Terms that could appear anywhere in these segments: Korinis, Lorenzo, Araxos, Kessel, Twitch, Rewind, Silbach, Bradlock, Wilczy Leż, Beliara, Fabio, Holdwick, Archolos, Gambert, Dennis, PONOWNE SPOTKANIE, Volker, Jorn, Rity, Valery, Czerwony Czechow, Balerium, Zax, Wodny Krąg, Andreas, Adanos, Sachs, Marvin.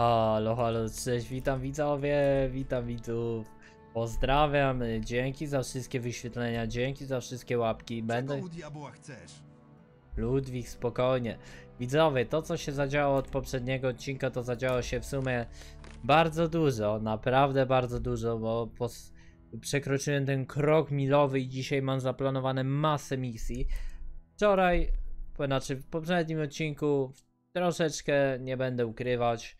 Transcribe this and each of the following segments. Halo, halo, cześć, witam widzowie, witam widzów. Pozdrawiam, dzięki za wszystkie wyświetlenia, dzięki za wszystkie łapki. Czego u diabła chcesz? Ludwik, spokojnie. Widzowie, to co się zadziało od poprzedniego odcinka, to zadziało się w sumie bardzo dużo, naprawdę bardzo dużo, bo przekroczyłem ten krok milowy i dzisiaj mam zaplanowane masę misji. Wczoraj, znaczy w poprzednim odcinku, troszeczkę, nie będę ukrywać,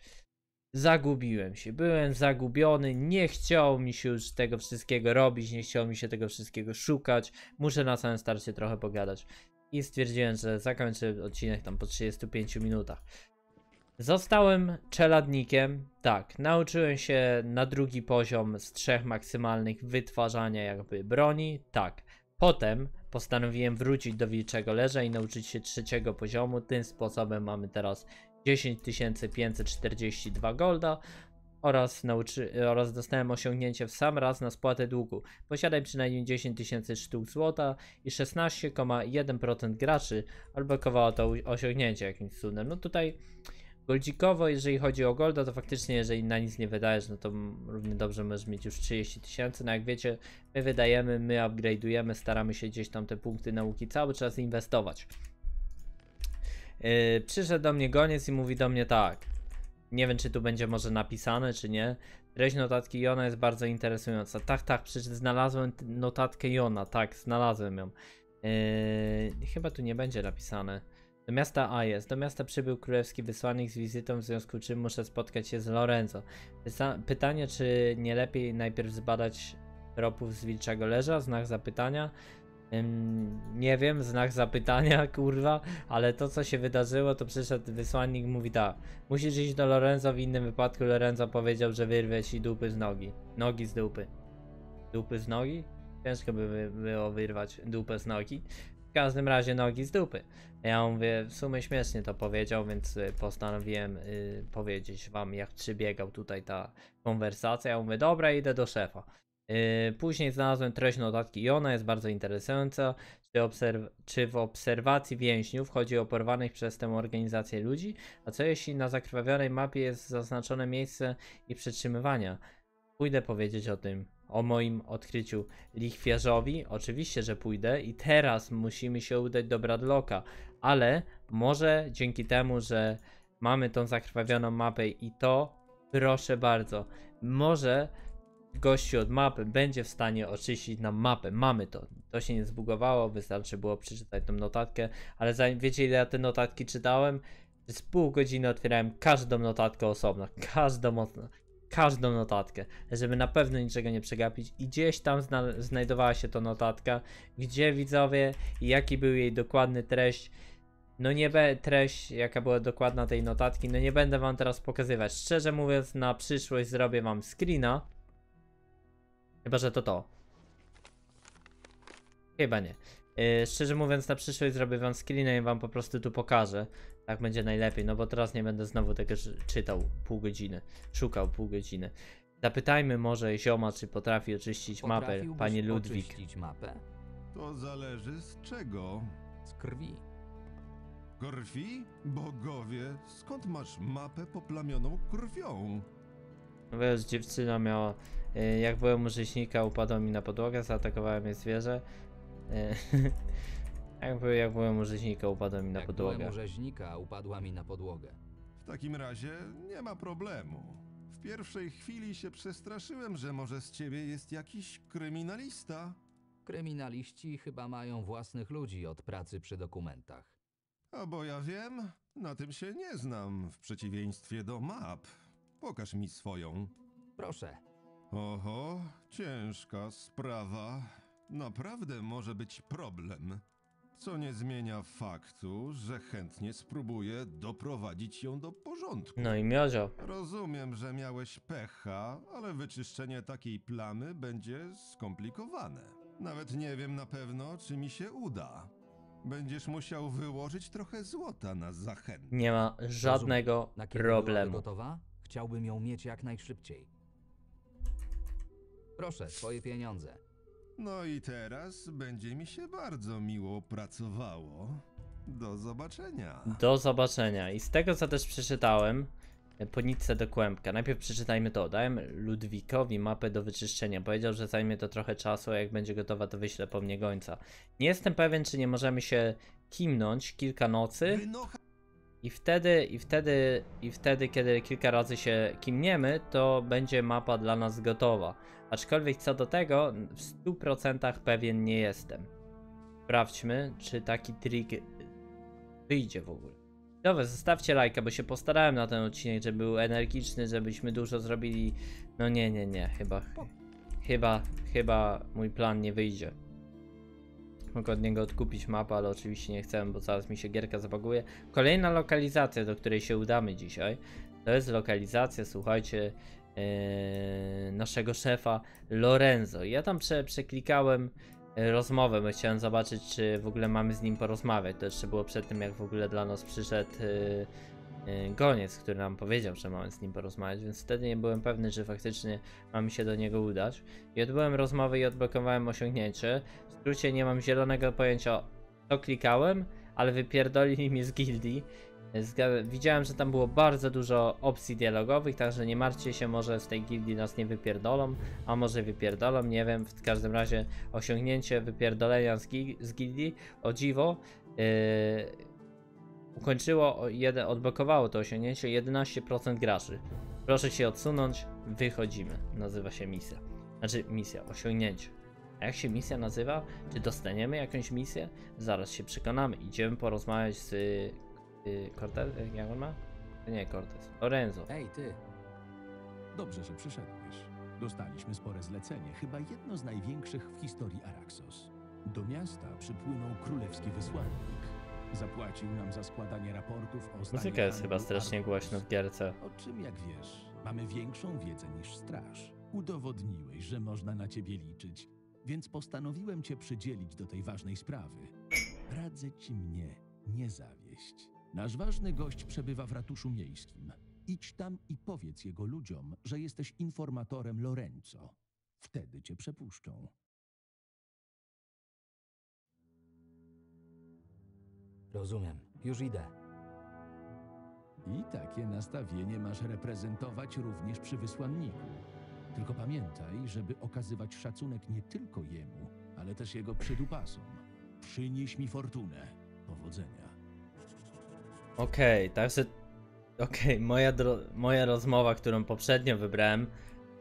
zagubiłem się, byłem zagubiony, nie chciało mi się już tego wszystkiego robić, nie chciało mi się tego wszystkiego szukać, muszę na samym starcie trochę pogadać i stwierdziłem, że zakończę odcinek tam po 35 minutach. Zostałem czeladnikiem, tak, nauczyłem się na drugi poziom z 3 maksymalnych wytwarzania jakby broni, tak. Potem postanowiłem wrócić do Wilczego Leża i nauczyć się 3 poziomu, tym sposobem mamy teraz 10542 golda oraz dostałem osiągnięcie w sam raz na spłatę długu. Posiadaj przynajmniej 10 000 sztuk złota i 16,1% graczy odblokowało to osiągnięcie jakimś cudem. No tutaj goldzikowo, jeżeli chodzi o golda, to faktycznie jeżeli na nic nie wydajesz, no to równie dobrze możesz mieć już 30 000. No jak wiecie, my wydajemy, my upgrade'ujemy, staramy się gdzieś tam te punkty nauki cały czas inwestować. Przyszedł do mnie goniec i mówi do mnie tak, nie wiem czy tu będzie może napisane czy nie, treść notatki Jona jest bardzo interesująca. Tak, tak, przecież znalazłem notatkę Jona, tak, znalazłem ją. Chyba tu nie będzie napisane. Do miasta A jest. Do miasta przybył królewski wysłannik z wizytą, w związku z czym muszę spotkać się z Lorenzo. Pytanie, czy nie lepiej najpierw zbadać tropów z Wilczego Leża? Znak zapytania. Nie wiem, znak zapytania, kurwa, ale to co się wydarzyło, to przyszedł wysłannik, mówi tak, musisz iść do Lorenzo, w innym wypadku Lorenzo powiedział, że wyrwie ci dupy z nogi. Nogi z dupy. Dupy z nogi? Ciężko by było wyrwać dupę z nogi. W każdym razie nogi z dupy. Ja mówię, w sumie śmiesznie to powiedział, więc postanowiłem powiedzieć wam, jak przebiegał tutaj ta konwersacja. Ja mówię, dobra, idę do szefa. Później znalazłem treść notatki Jona, jest bardzo interesująca. Czy w obserwacji więźniów chodzi o porwanych przez tę organizację ludzi? A co jeśli na zakrwawionej mapie jest zaznaczone miejsce ich przetrzymywania? Pójdę powiedzieć o tym, o moim odkryciu lichwiarzowi. Oczywiście, że pójdę i teraz musimy się udać do Bradlocka, ale może dzięki temu, że mamy tą zakrwawioną mapę i to, proszę bardzo, może gościu od mapy będzie w stanie oczyścić nam mapę. Mamy to. To się nie zbugowało, wystarczy było przeczytać tą notatkę, ale wiecie ile ja te notatki czytałem? Z pół godziny otwierałem każdą notatkę osobno, każdą notatkę, żeby na pewno niczego nie przegapić i gdzieś tam znajdowała się ta notatka, gdzie widzowie i jaki był jej dokładny treść. No nie treść, jaka była dokładna tej notatki, no nie będę wam teraz pokazywać. Szczerze mówiąc, na przyszłość zrobię wam screena. Chyba, że to. Chyba nie. Szczerze mówiąc, na przyszłość zrobię wam screena i wam po prostu tu pokażę. Tak będzie najlepiej, no bo teraz nie będę znowu tego czytał pół godziny. Szukał pół godziny. Zapytajmy może zioma, czy potrafi oczyścić mapę, panie Ludwik. Oczyścić mapę? To zależy z czego? Z krwi. Krwi? Bogowie, skąd masz mapę poplamioną krwią? Wiesz, dziewczyna miała... Jak byłem u rzeźnika, upadła mi na podłogę, zaatakowałem je zwierzę. Jak byłem u rzeźnika, upadła mi na podłogę. Jak byłem u rzeźnika, upadła mi na podłogę. W takim razie nie ma problemu. W pierwszej chwili się przestraszyłem, że może z ciebie jest jakiś kryminalista. Kryminaliści chyba mają własnych ludzi od pracy przy dokumentach. A bo ja wiem, na tym się nie znam, w przeciwieństwie do map. Pokaż mi swoją. Proszę. Oho, ciężka sprawa. Naprawdę może być problem. Co nie zmienia faktu, że chętnie spróbuję doprowadzić ją do porządku. No i miodzio. Rozumiem, że miałeś pecha, ale wyczyszczenie takiej plamy będzie skomplikowane. Nawet nie wiem na pewno, czy mi się uda. Będziesz musiał wyłożyć trochę złota na zachętę. Nie ma żadnego problemu. Gotowa? Chciałbym ją mieć jak najszybciej. Proszę, twoje pieniądze. No i teraz będzie mi się bardzo miło pracowało. Do zobaczenia. Do zobaczenia. I z tego co też przeczytałem, Ponice do kłębka. Najpierw przeczytajmy to. Dałem Ludwikowi mapę do wyczyszczenia. Powiedział, że zajmie to trochę czasu, a jak będzie gotowa, to wyślę po mnie gońca. Nie jestem pewien, czy nie możemy się kimnąć kilka nocy. I wtedy, kiedy kilka razy się kimniemy, to będzie mapa dla nas gotowa. Aczkolwiek co do tego, w 100% pewien nie jestem. Sprawdźmy, czy taki trik wyjdzie w ogóle. Dobra, zostawcie lajka, bo się postarałem na ten odcinek, żeby był energiczny, żebyśmy dużo zrobili. No nie, chyba mój plan nie wyjdzie. Mogę od niego odkupić mapę, ale oczywiście nie chcę, bo zaraz mi się gierka zapaguje. Kolejna lokalizacja, do której się udamy dzisiaj, to jest lokalizacja, słuchajcie, naszego szefa Lorenzo. Ja tam przeklikałem rozmowę, bo chciałem zobaczyć, czy w ogóle mamy z nim porozmawiać. To jeszcze było przed tym, jak w ogóle dla nas przyszedł goniec, który nam powiedział, że mamy z nim porozmawiać, więc wtedy nie byłem pewny, że faktycznie mamy się do niego udać. I odbyłem rozmowę i odblokowałem osiągnięcie. W skrócie nie mam zielonego pojęcia, co klikałem, ale wypierdolili mnie z gildii. Widziałem, że tam było bardzo dużo opcji dialogowych, także nie martwcie się, może z tej gildii nas nie wypierdolą, a może wypierdolą, nie wiem. W każdym razie osiągnięcie wypierdolenia z gildii, o dziwo, odblokowało to osiągnięcie 11% graczy. Proszę się odsunąć, wychodzimy. Nazywa się misja. Znaczy misja, osiągnięcie. A jak się misja nazywa? Czy dostaniemy jakąś misję? Zaraz się przekonamy. Idziemy porozmawiać z... Cortez? Jak on ma? Nie, Cortez. Lorenzo. Ej, ty. Dobrze, że przyszedłeś. Dostaliśmy spore zlecenie. Chyba jedno z największych w historii Araxos. Do miasta przypłynął królewski wysłannik. Zapłacił nam za składanie raportów o... Muzyka jest chyba strasznie głośno w gierce. O czym, jak wiesz, mamy większą wiedzę niż straż. Udowodniłeś, że można na ciebie liczyć, więc postanowiłem cię przydzielić do tej ważnej sprawy. Radzę ci mnie nie zawieść. Nasz ważny gość przebywa w ratuszu miejskim. Idź tam i powiedz jego ludziom, że jesteś informatorem Lorenzo. Wtedy cię przepuszczą. Rozumiem. Już idę. I takie nastawienie masz reprezentować również przy wysłanniku. Tylko pamiętaj, żeby okazywać szacunek nie tylko jemu, ale też jego przydupasom. Przynieś mi fortunę. Powodzenia. Okej, także... moja rozmowa, którą poprzednio wybrałem,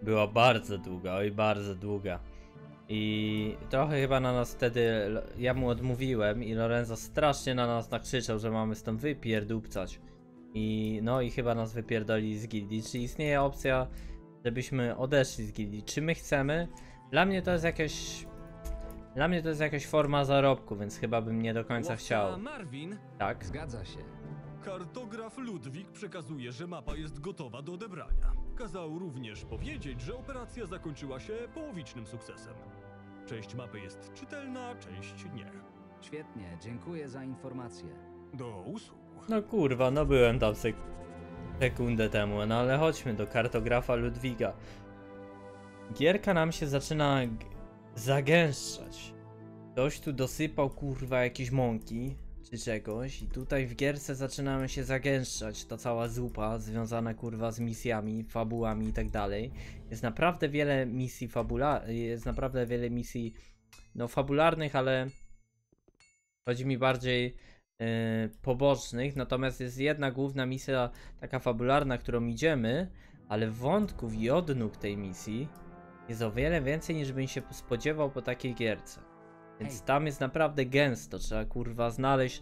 była bardzo długa, oj bardzo długa. I trochę chyba na nas wtedy, ja mu odmówiłem i Lorenzo strasznie na nas nakrzyczał, że mamy stąd wypierdupcać. I no i chyba nas wypierdoli z gildii. Czy istnieje opcja, żebyśmy odeszli z gildii? Czy my chcemy? Dla mnie to jest jakieś... Dla mnie to jest jakaś forma zarobku, więc chyba bym nie do końca chciał. Marvin? Tak. Zgadza się. Kartograf Ludwik przekazuje, że mapa jest gotowa do odebrania. Kazał również powiedzieć, że operacja zakończyła się połowicznym sukcesem. Część mapy jest czytelna, część nie. Świetnie, dziękuję za informację. Do usług. No kurwa, no byłem tam sekundę temu, no ale chodźmy do kartografa Ludwiga. Gierka nam się zaczyna zagęszczać. Ktoś tu dosypał kurwa jakieś mąki czy czegoś i tutaj w gierce zaczynamy się zagęszczać. Ta cała zupa związana kurwa z misjami, fabułami i tak dalej. Jest naprawdę wiele misji fabularnych, ale chodzi mi bardziej pobocznych. Natomiast jest jedna główna misja taka fabularna, którą idziemy, ale wątków i odnóg tej misji jest o wiele więcej, niż bym się spodziewał po takiej gierce. Więc tam jest naprawdę gęsto, trzeba kurwa znaleźć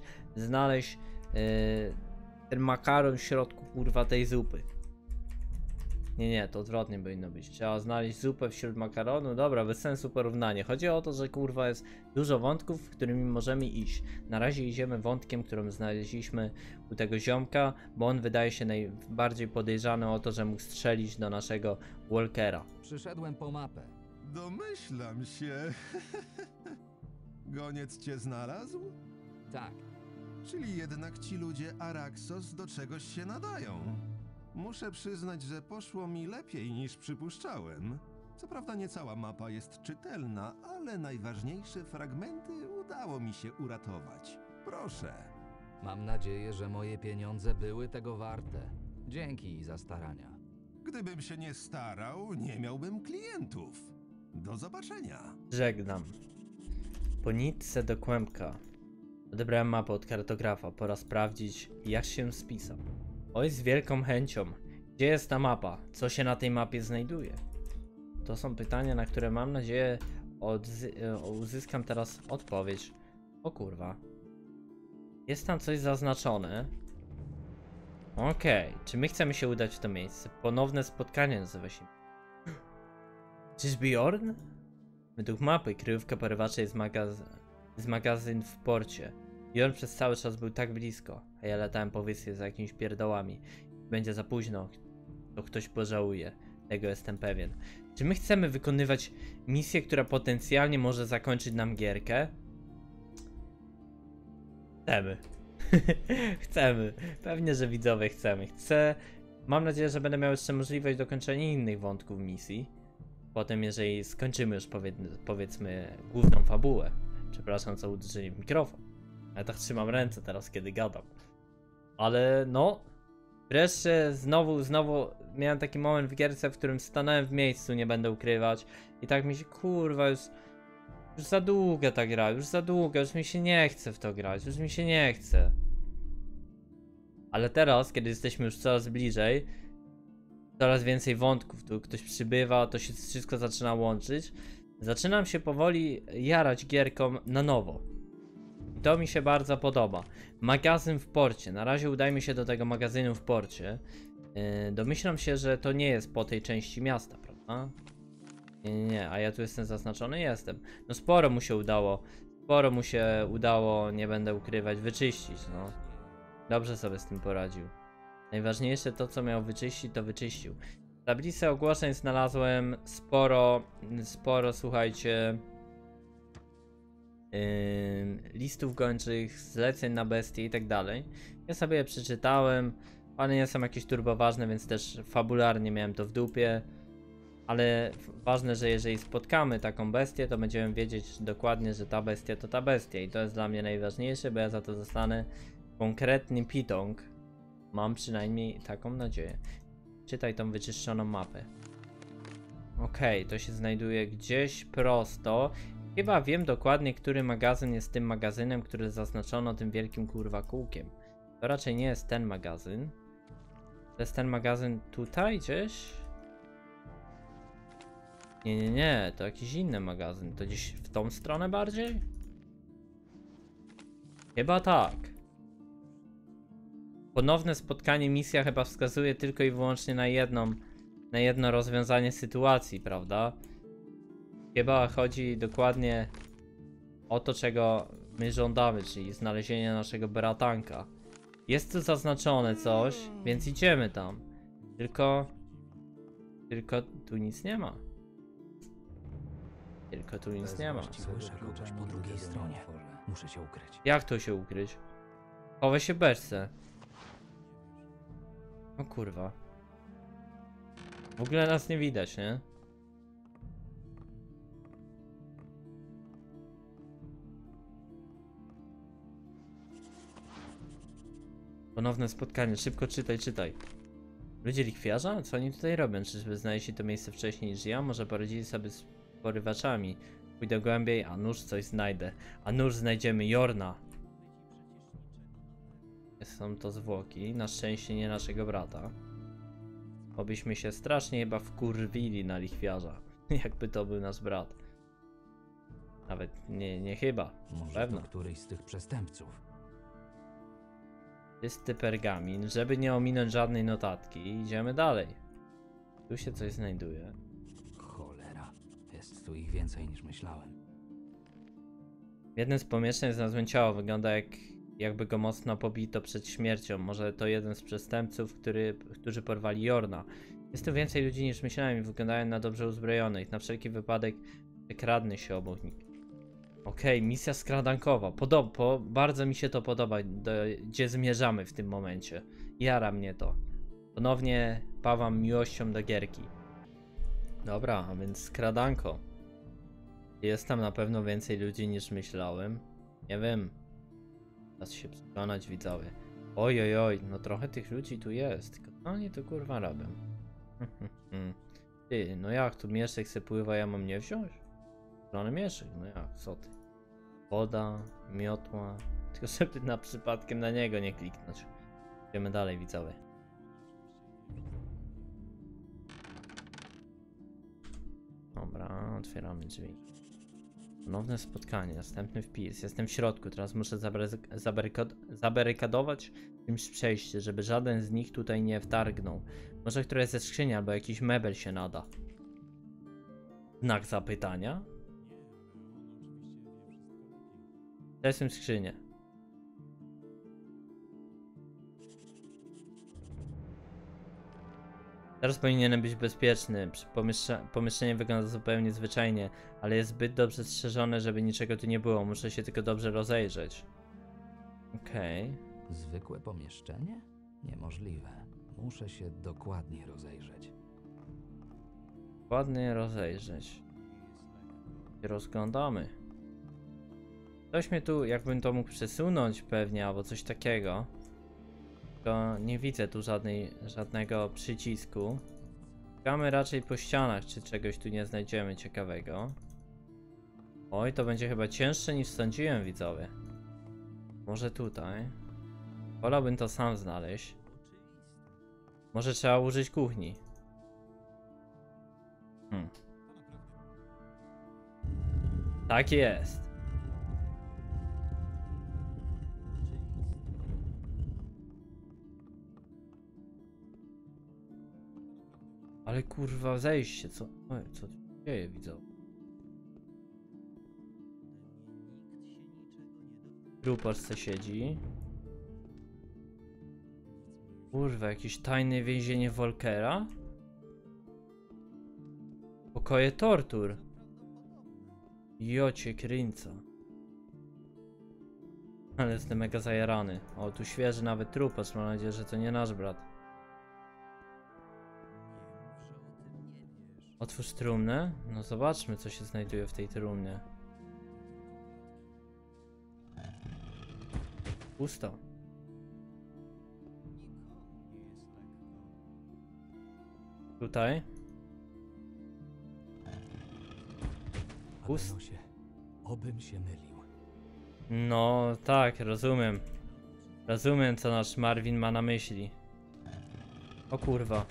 ten makaron w środku kurwa tej zupy. Nie, to odwrotnie powinno być. Trzeba znaleźć zupę wśród makaronu. Dobra, bez sensu porównanie. Chodzi o to, że kurwa jest dużo wątków, w którymi możemy iść. Na razie idziemy wątkiem, którym znaleźliśmy u tego ziomka, bo on wydaje się najbardziej podejrzany o to, że mógł strzelić do naszego Volkera. Przyszedłem po mapę. Domyślam się. Goniec cię znalazł? Tak. Czyli jednak ci ludzie Araxos do czegoś się nadają. Muszę przyznać, że poszło mi lepiej niż przypuszczałem. Co prawda nie cała mapa jest czytelna, ale najważniejsze fragmenty udało mi się uratować. Proszę. Mam nadzieję, że moje pieniądze były tego warte. Dzięki za starania. Gdybym się nie starał, nie miałbym klientów. Do zobaczenia. Żegnam. Po nitce do kłębka. Odebrałem mapę od kartografa. Pora sprawdzić, jak się spisał. Oj, z wielką chęcią. Gdzie jest ta mapa? Co się na tej mapie znajduje? To są pytania, na które mam nadzieję uzyskam teraz odpowiedź. O kurwa. Jest tam coś zaznaczone. Okej. Czy my chcemy się udać w to miejsce? Ponowne spotkanie nazywa się. Czyżby Jorn? Według mapy kryjówka porywacza jest magazyn w porcie. Jorn przez cały czas był tak blisko, a ja latałem po wyspie za jakimiś pierdołami. Będzie za późno, to ktoś pożałuje. Tego jestem pewien. Czy my chcemy wykonywać misję, która potencjalnie może zakończyć nam gierkę? Chcemy. Chcemy. Pewnie, że widzowie chcemy. Chcę. Mam nadzieję, że będę miał jeszcze możliwość dokończenia innych wątków misji. Potem, jeżeli skończymy już powiedzmy główną fabułę. Przepraszam za uderzenie w mikrofon. Ja tak trzymam ręce teraz, kiedy gadam. Ale no... Wreszcie znowu miałem taki moment w gierce, w którym stanąłem w miejscu, nie będę ukrywać. I tak mi się, kurwa, już za długo ta gra, już za długo, już mi się nie chce w to grać, już mi się nie chce. Ale teraz, kiedy jesteśmy już coraz bliżej, coraz więcej wątków, tu ktoś przybywa, to się wszystko zaczyna łączyć. Zaczynam się powoli jarać gierką na nowo. To mi się bardzo podoba. Magazyn w porcie. Na razie udajmy się do tego magazynu w porcie. Domyślam się, że to nie jest po tej części miasta, prawda? Nie, a ja tu jestem zaznaczony? Jestem. No sporo mu się udało. Nie będę ukrywać, wyczyścić, no. Dobrze sobie z tym poradził. Najważniejsze to, co miał wyczyścić, to wyczyścił. W tablicy ogłoszeń znalazłem sporo, słuchajcie... listów gończych, zleceń na bestie i tak dalej. Ja sobie je przeczytałem. One nie są jakieś turbo ważne, więc też fabularnie miałem to w dupie. Ale ważne, że jeżeli spotkamy taką bestię, to będziemy wiedzieć dokładnie, że ta bestia to ta bestia. I to jest dla mnie najważniejsze, bo ja za to dostanę konkretny pitong. Mam przynajmniej taką nadzieję. Czytaj tą wyczyszczoną mapę. Okej, to się znajduje gdzieś prosto. Chyba wiem dokładnie, który magazyn jest tym magazynem, który zaznaczono tym wielkim kurwa kółkiem. To raczej nie jest ten magazyn. To jest ten magazyn tutaj gdzieś? Nie, to jakiś inny magazyn. To gdzieś w tą stronę bardziej? Chyba tak. Ponowne spotkanie, misja chyba wskazuje tylko i wyłącznie na jedno rozwiązanie sytuacji, prawda? Chyba chodzi dokładnie o to, czego my żądamy, czyli znalezienie naszego bratanka. Jest tu zaznaczone coś, więc idziemy tam. Tylko tu nic nie ma. Słyszę kogoś po drugiej stronie. Muszę się ukryć. Jak to się ukryć? Chowaj się w beczce. O kurwa. W ogóle nas nie widać, nie? Ponowne spotkanie, szybko czytaj. Ludzie lichwiarza? Co oni tutaj robią? Czyżby znaleźli to miejsce wcześniej niż ja? Może poradzili sobie z porywaczami? Pójdę głębiej, a nuż coś znajdę. A nuż znajdziemy Jorna. Są to zwłoki, na szczęście nie naszego brata. Obyśmy się strasznie chyba wkurwili na lichwiarza. Jakby to był nasz brat. Nawet nie chyba. Może to któryś z tych przestępców. Czysty pergamin, żeby nie ominąć żadnej notatki, idziemy dalej. Tu się coś znajduje. Cholera, jest tu ich więcej niż myślałem. W jednym z pomieszczeń znalazłem ciało, wygląda jakby go mocno pobito przed śmiercią. Może to jeden z przestępców, którzy porwali Jorna. Jest tu więcej ludzi niż myślałem i wyglądają na dobrze uzbrojonych. Na wszelki wypadek wykradnę się obok nich. Okej, misja skradankowa. Bardzo mi się to podoba, gdzie zmierzamy w tym momencie. Jara mnie to. Ponownie pawam miłością do gierki. Dobra, a więc skradanko. Jest tam na pewno więcej ludzi niż myślałem. Nie wiem. Czas się przekonać, widzowie. Oj, no trochę tych ludzi tu jest. Oni to kurwa robią. Ty, no jak tu mieszek se pływa, ja mam nie wziąć? Żony mieszek, no jak, co ty? Woda, miotła. Tylko żeby na przypadkiem na niego nie kliknąć. Idziemy dalej, widzowie. Dobra, otwieramy drzwi. Ponowne spotkanie, następny wpis. Jestem w środku, teraz muszę zabarykadować czymś przejście, żeby żaden z nich tutaj nie wtargnął. Może któraś ze skrzyni albo jakiś mebel się nada. Znak zapytania? To jest w skrzynie. Teraz powinienem być bezpieczny. Pomieszczenie wygląda zupełnie zwyczajnie, ale jest zbyt dobrze strzeżone, żeby niczego tu nie było. Muszę się tylko dobrze rozejrzeć. Okej. Okay. Zwykłe pomieszczenie? Niemożliwe. Muszę się dokładnie rozejrzeć. Dokładnie rozejrzeć. I rozglądamy. Ktoś mnie tu, jakbym to mógł przesunąć pewnie, albo coś takiego. Tylko nie widzę tu żadnego przycisku. Szukamy raczej po ścianach, czy czegoś tu nie znajdziemy ciekawego. Oj, to będzie chyba cięższe niż sądziłem, widzowie. Może tutaj. Wolałbym to sam znaleźć. Może trzeba użyć kuchni. Tak jest. Ale kurwa, zejście, co? Oj, co się dzieje, widzę. Gruparce siedzi. Kurwa, jakieś tajne więzienie Volkera? Pokoje tortur. Jocie kryńca. Ale jestem mega zajarany. O, tu świeży nawet trupas, mam nadzieję, że to nie nasz brat. Otwórz trumnę. No zobaczmy, co się znajduje w tej trumnie. Pusto. Tutaj. Pusto. Obym się mylił. No tak, rozumiem. Rozumiem, co nasz Marvin ma na myśli. O kurwa.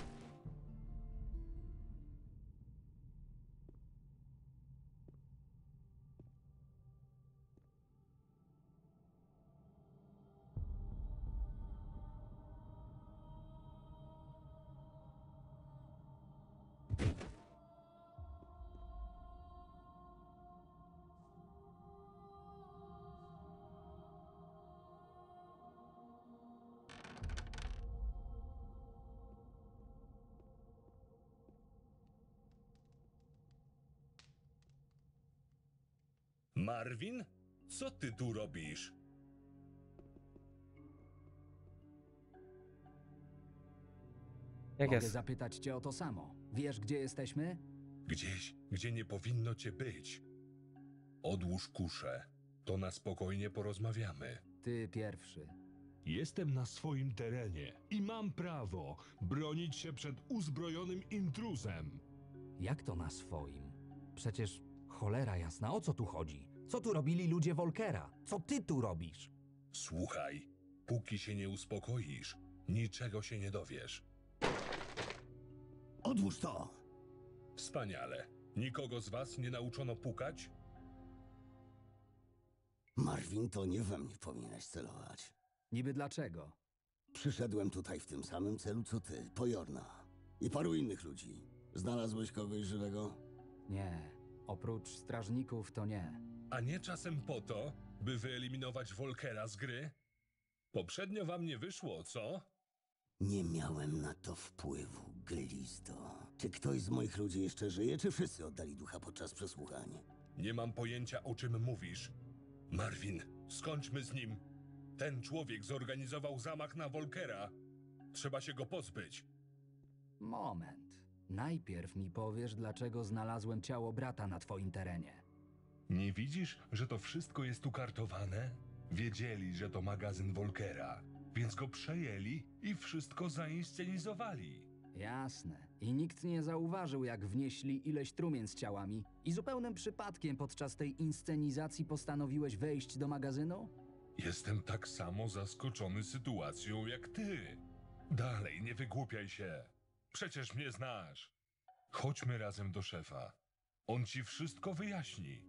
Marvin, co ty tu robisz? Mogę zapytać cię o to samo. Wiesz, gdzie jesteśmy? Gdzieś, gdzie nie powinno cię być. Odłóż kuszę. To na spokojnie porozmawiamy. Ty pierwszy. Jestem na swoim terenie i mam prawo bronić się przed uzbrojonym intruzem. Jak to na swoim? Przecież cholera jasna, o co tu chodzi? Co tu robili ludzie Volkera? Co ty tu robisz? Słuchaj, póki się nie uspokoisz, niczego się nie dowiesz. Odłóż to! Wspaniale. Nikogo z was nie nauczono pukać? Marvin, to nie we mnie powinieneś celować. Niby dlaczego? Przyszedłem tutaj w tym samym celu co ty, po Jorna. I paru innych ludzi. Znalazłeś kogoś żywego? Nie. Oprócz strażników to nie. A nie czasem po to, by wyeliminować Volkera z gry? Poprzednio wam nie wyszło, co? Nie miałem na to wpływu, glizdo. Czy ktoś z moich ludzi jeszcze żyje, czy wszyscy oddali ducha podczas przesłuchań? Nie mam pojęcia, o czym mówisz. Marvin, skończmy z nim. Ten człowiek zorganizował zamach na Volkera. Trzeba się go pozbyć. Moment. Najpierw mi powiesz, dlaczego znalazłem ciało brata na twoim terenie. Nie widzisz, że to wszystko jest ukartowane? Wiedzieli, że to magazyn Volkera. Więc go przejęli i wszystko zainscenizowali. Jasne. I nikt nie zauważył, jak wnieśli ileś trumien z ciałami. I zupełnym przypadkiem podczas tej inscenizacji postanowiłeś wejść do magazynu? Jestem tak samo zaskoczony sytuacją jak ty. Dalej, nie wygłupiaj się. Przecież mnie znasz. Chodźmy razem do szefa. On ci wszystko wyjaśni.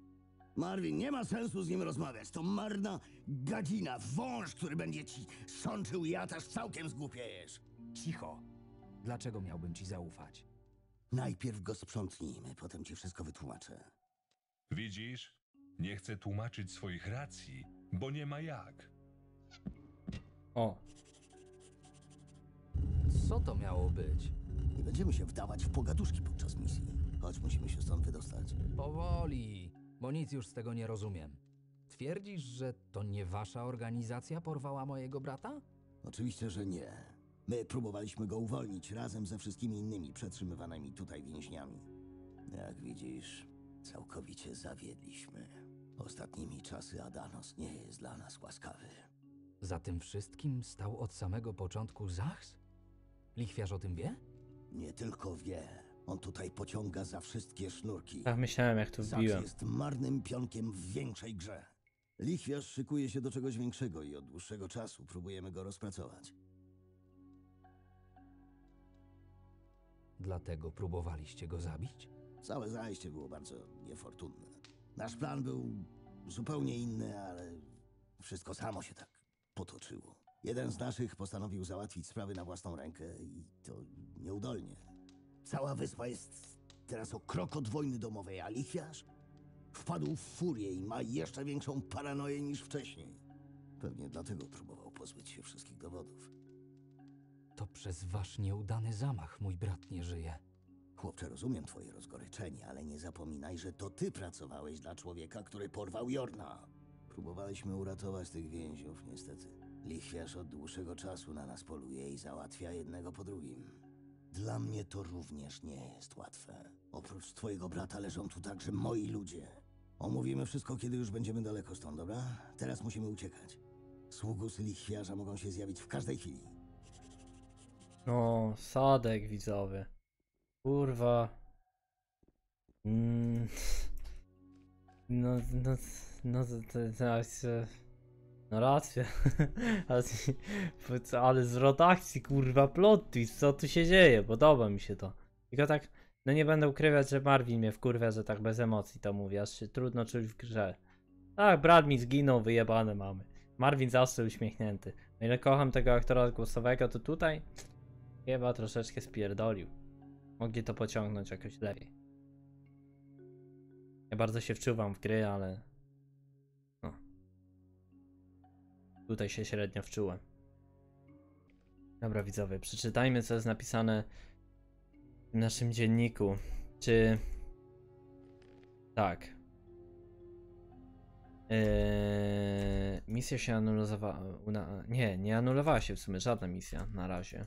Marvin, nie ma sensu z nim rozmawiać. To marna gadzina, wąż, który będzie ci sączył jad, aż całkiem zgłupiejesz. Cicho. Dlaczego miałbym ci zaufać? Najpierw go sprzątnijmy, potem ci wszystko wytłumaczę. Widzisz? Nie chcę tłumaczyć swoich racji, bo nie ma jak. O. Co to miało być? Nie będziemy się wdawać w pogaduszki podczas misji. Choć musimy się stąd wydostać. Powoli, bo nic już z tego nie rozumiem. Twierdzisz, że to nie wasza organizacja porwała mojego brata? Oczywiście, że nie. My próbowaliśmy go uwolnić razem ze wszystkimi innymi przetrzymywanymi tutaj więźniami. Jak widzisz, całkowicie zawiedliśmy. Ostatnimi czasy Adanos nie jest dla nas łaskawy. Za tym wszystkim stał od samego początku Sachs? Lichwiarz o tym wie? Nie tylko wie. On tutaj pociąga za wszystkie sznurki. Tak myślałem, jak to wbiłem. Sachs jest marnym pionkiem w większej grze. Lichwiarz szykuje się do czegoś większego i od dłuższego czasu próbujemy go rozpracować. Dlatego próbowaliście go zabić? Całe zajście było bardzo niefortunne. Nasz plan był zupełnie inny, ale wszystko samo się tak potoczyło. Jeden z naszych postanowił załatwić sprawy na własną rękę i to nieudolnie. Cała wyspa jest teraz o krok od wojny domowej, a lichwiarz wpadł w furię i ma jeszcze większą paranoję niż wcześniej. Pewnie dlatego próbował pozbyć się wszystkich dowodów. To przez wasz nieudany zamach mój brat nie żyje. Chłopcze, rozumiem twoje rozgoryczenie, ale nie zapominaj, że to ty pracowałeś dla człowieka, który porwał Jorna. Próbowaliśmy uratować tych więźniów, niestety. Lichwiarz od dłuższego czasu na nas poluje i załatwia jednego po drugim. Dla mnie to również nie jest łatwe. Oprócz twojego brata leżą tu także moi ludzie. Omówimy wszystko, kiedy już będziemy daleko stąd, dobra? Teraz musimy uciekać. Sługusy lichwiarza mogą się zjawić w każdej chwili. O, sadek widzowy. Kurwa. No racja. Ale z rotacji, kurwa, plot twist, co tu się dzieje? Podoba mi się to. Tylko tak, no nie będę ukrywać, że Marvin mnie wkurwia, że tak bez emocji to mówi, aż się trudno czuć w grze. Tak, brat mi zginął, wyjebane mamy. Marvin zawsze uśmiechnięty. O ile kocham tego aktora głosowego, to tutaj chyba troszeczkę spierdolił. Mogli to pociągnąć jakoś lepiej. Ja bardzo się wczuwam w gry, ale... No. Tutaj się średnio wczułem. Dobra widzowie, przeczytajmy, co jest napisane w naszym dzienniku. Czy... Tak. Misja się anulowała. Nie anulowała się w sumie żadna misja na razie.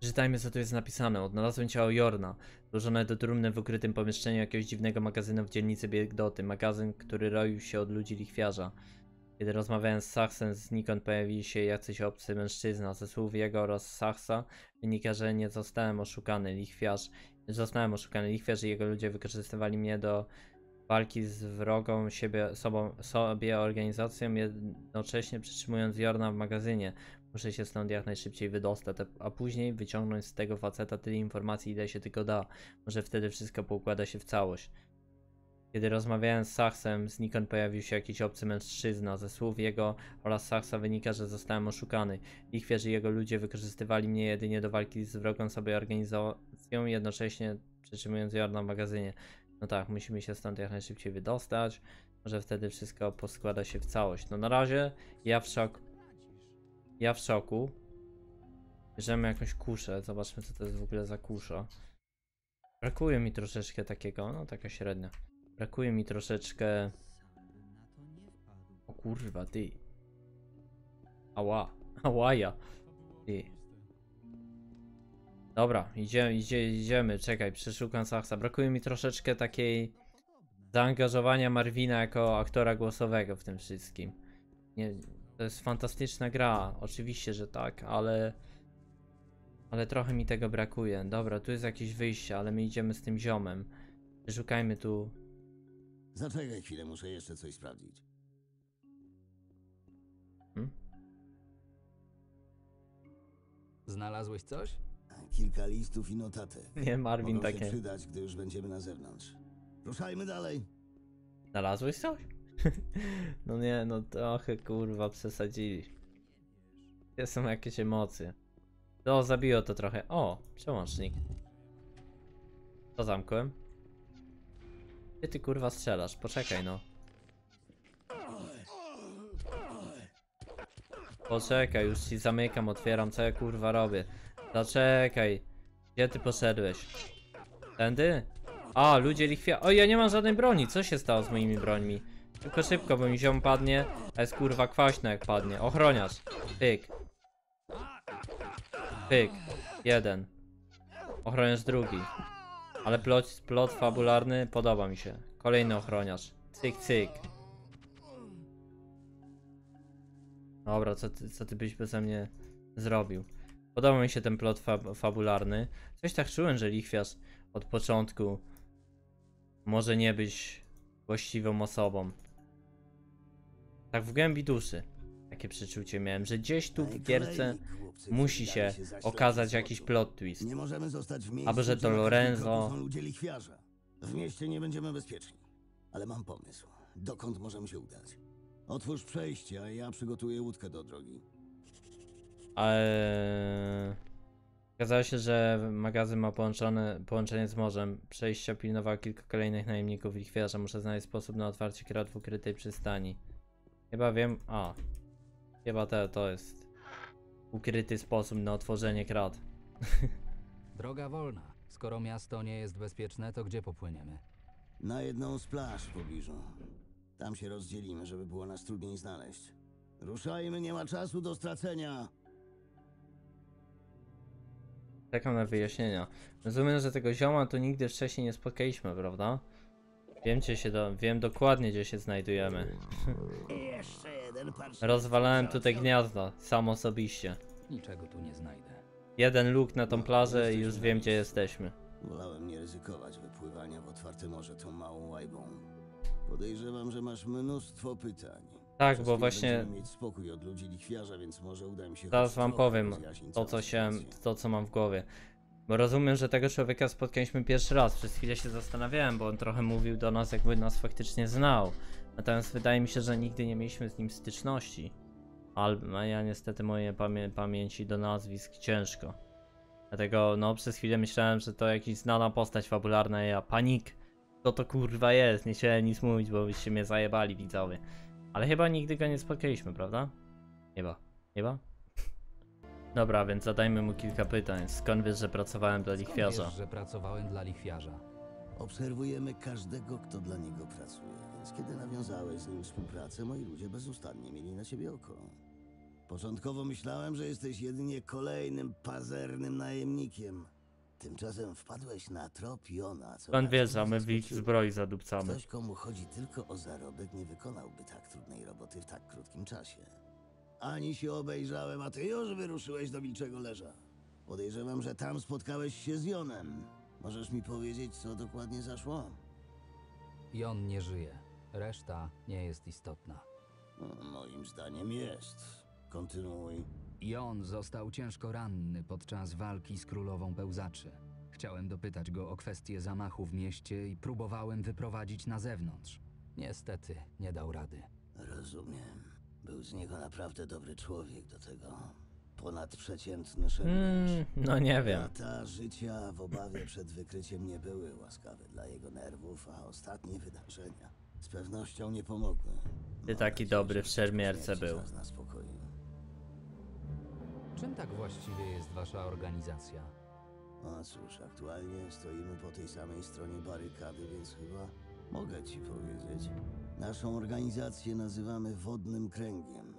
Czytajmy, co tu jest napisane. Odnalazłem ciało Jorna, złożone do trumny w ukrytym pomieszczeniu jakiegoś dziwnego magazynu w dzielnicy Biegdoty. Magazyn, który roił się od ludzi lichwiarza. Kiedy rozmawiałem z Sachsem, znikąd pojawili się jacyś obcy mężczyzna. Ze słów jego oraz Sachsa wynika, że nie zostałem oszukany. Lichwiarz i jego ludzie wykorzystywali mnie do walki z wrogą sobie organizacją, jednocześnie przytrzymując Jorna w magazynie. Muszę się stąd jak najszybciej wydostać, a później wyciągnąć z tego faceta tyle informacji, ile się tylko da. Może wtedy wszystko poukłada się w całość. Kiedy rozmawiałem z Sachsem, znikąd pojawił się jakiś obcy mężczyzna. Ze słów jego oraz Sachsa wynika, że zostałem oszukany. Lichwiarz i jego ludzie wykorzystywali mnie jedynie do walki z wrogą sobie organizacją, jednocześnie przytrzymując Jorna w magazynie. No tak, musimy się stąd jak najszybciej wydostać. Może wtedy wszystko poskłada się w całość. No na razie ja w szoku. Bierzemy jakąś kuszę. Zobaczmy, co to jest w ogóle za kusza. Brakuje mi troszeczkę takiego, no taka średnia. Brakuje mi troszeczkę... O kurwa, ty. Ała. Ty. Dobra, idziemy, czekaj, przeszukam Sachsa. Brakuje mi troszeczkę takiej zaangażowania Marvina jako aktora głosowego w tym wszystkim. Nie, To jest fantastyczna gra, oczywiście, że tak, ale trochę mi tego brakuje. Dobra, tu jest jakieś wyjście, ale my idziemy z tym ziomem. Szukajmy tu. Zaczekaj chwilę, muszę jeszcze coś sprawdzić. Znalazłeś coś? Kilka listów i notatek. Nie, Marvin, mogą się takie przydać, gdy już będziemy na zewnątrz. Ruszajmy dalej. Znalazłeś coś? No nie, no trochę kurwa przesadzili. To są jakieś emocje. No, zabiło to trochę. O, przełącznik. To zamkłem. Gdzie ty kurwa strzelasz? Poczekaj no. Poczekaj, już ci zamykam, otwieram, co ja kurwa robię. Zaczekaj. Gdzie ty poszedłeś? Tędy? A, ludzie lichwia... O, ja nie mam żadnej broni, co się stało z moimi brońmi? Tylko szybko, bo mi ziom padnie, a jest kurwa kwaśno jak padnie. Ochroniarz. Pyk. Pyk. Jeden. Ochroniarz drugi. Ale plot fabularny podoba mi się. Kolejny ochroniarz. Cyk, cyk. Dobra, co ty byś beze mnie zrobił? Podoba mi się ten plot fabularny. Coś tak czułem, że lichwiarz od początku może nie być właściwą osobą. Tak w głębi duszy. Takie przeczucie miałem, że gdzieś tu w gierce musi się okazać jakiś plot twist. Nie możemy zostać w miejscu, albo że to Lorenzo. Są ludzie lichwiarza. W mieście nie będziemy bezpieczni. Ale mam pomysł. Dokąd możemy się udać? Otwórz przejście, a ja przygotuję łódkę do drogi. Okazało się, że magazyn ma połączenie z morzem. Przejścia pilnowało kilka kolejnych najemników lichwiarza. Muszę znaleźć sposób na otwarcie krat w ukrytej przystani. Chyba wiem... A. Chyba to jest ukryty sposób na otworzenie krat. Droga wolna. Skoro miasto nie jest bezpieczne, to gdzie popłyniemy? Na jedną z plaż w pobliżu. Tam się rozdzielimy, żeby było nas trudniej znaleźć. Ruszajmy, nie ma czasu do stracenia. Czekam na wyjaśnienia. Rozumiem, że tego zioma to nigdy wcześniej nie spotkaliśmy, prawda? Wiem dokładnie, gdzie się znajdujemy. Rozwalałem tutaj gniazdo, sam osobiście. Niczego tu nie znajdę. Jeden luk na tą plażę i już wiem, gdzie jesteśmy. Wolałem nie ryzykować wypływania w otwarte morze tą małą łajbą. Podejrzewam, że masz mnóstwo pytań. Tak, bo właśnie... mieć spokój od ludzi lichwiarza, więc może uda mi się... Zaraz wam powiem to, co mam w głowie. Bo rozumiem, że tego człowieka spotkaliśmy pierwszy raz. Przez chwilę się zastanawiałem, bo on trochę mówił do nas, jakby nas faktycznie znał. Natomiast wydaje mi się, że nigdy nie mieliśmy z nim styczności. Ale ja niestety moje pamięci do nazwisk ciężko. Dlatego no przez chwilę myślałem, że to jakaś znana postać fabularna, ja panik. Co to kurwa jest? Nie chciałem nic mówić, bo byście mnie zajebali widzowie. Ale chyba nigdy go nie spotkaliśmy, prawda? Chyba? Dobra, więc zadajmy mu kilka pytań. Skąd wiesz, że pracowałem dla lichwiarza? Skąd wiesz, że pracowałem dla lichwiarza? Obserwujemy każdego, kto dla niego pracuje, więc kiedy nawiązałeś z nim współpracę, moi ludzie bezustannie mieli na ciebie oko. Początkowo myślałem, że jesteś jedynie kolejnym pazernym najemnikiem. Tymczasem wpadłeś na trop Jona, co... Pan wie, że my w ich zbroi zadupcamy. Ktoś, komu chodzi tylko o zarobek, nie wykonałby tak trudnej roboty w tak krótkim czasie. Ani się obejrzałem, a ty już wyruszyłeś do Wilczego Leża. Podejrzewam, że tam spotkałeś się z Jonem. Możesz mi powiedzieć, co dokładnie zaszło? Jon nie żyje. Reszta nie jest istotna. No, moim zdaniem jest. Kontynuuj. Jon został ciężko ranny podczas walki z królową pełzaczy. Chciałem dopytać go o kwestię zamachu w mieście i próbowałem wyprowadzić na zewnątrz. Niestety nie dał rady. Rozumiem. Był z niego naprawdę dobry człowiek, do tego ponadprzeciętny szermierz. No nie wiem. Lata życia w obawie przed wykryciem nie były łaskawe dla jego nerwów, a ostatnie wydarzenia z pewnością nie pomogły. Ty taki dobry w szermierce był. Czym tak właściwie jest wasza organizacja? A cóż, aktualnie stoimy po tej samej stronie barykady, więc chyba mogę ci powiedzieć. Naszą organizację nazywamy Wodnym Kręgiem.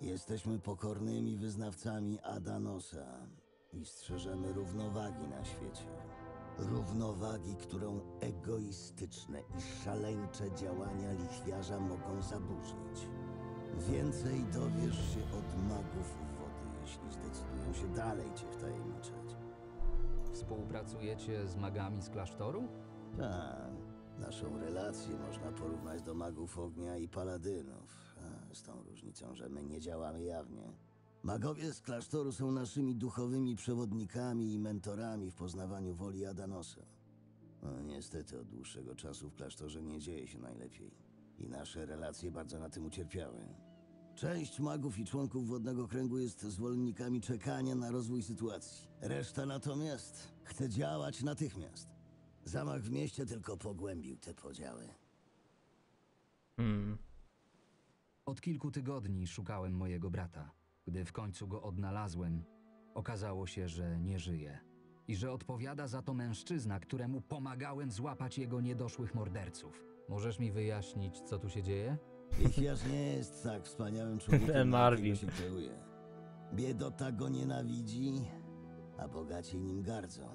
Jesteśmy pokornymi wyznawcami Adanosa i strzeżemy równowagi na świecie. Równowagi, którą egoistyczne i szaleńcze działania lichwiarza mogą zaburzyć. Więcej dowiesz się od magów wody, jeśli zdecydują się dalej cię wtajemniczać. Współpracujecie z magami z klasztoru? Tak. Naszą relację można porównać do magów ognia i paladynów. Z tą różnicą, że my nie działamy jawnie. Magowie z klasztoru są naszymi duchowymi przewodnikami i mentorami w poznawaniu woli Adanosa. Niestety od dłuższego czasu w klasztorze nie dzieje się najlepiej. I nasze relacje bardzo na tym ucierpiały. Część magów i członków Wodnego Kręgu jest zwolennikami czekania na rozwój sytuacji. Reszta natomiast chce działać natychmiast. Zamach w mieście tylko pogłębił te podziały. Od kilku tygodni szukałem mojego brata. Gdy w końcu go odnalazłem, okazało się, że nie żyje. I że odpowiada za to mężczyzna, któremu pomagałem złapać jego niedoszłych morderców. Możesz mi wyjaśnić, co tu się dzieje? Ich jaż nie jest tak wspaniałym człowiekiem, Marvin się kieruje. Biedota go nienawidzi, a bogaci nim gardzą.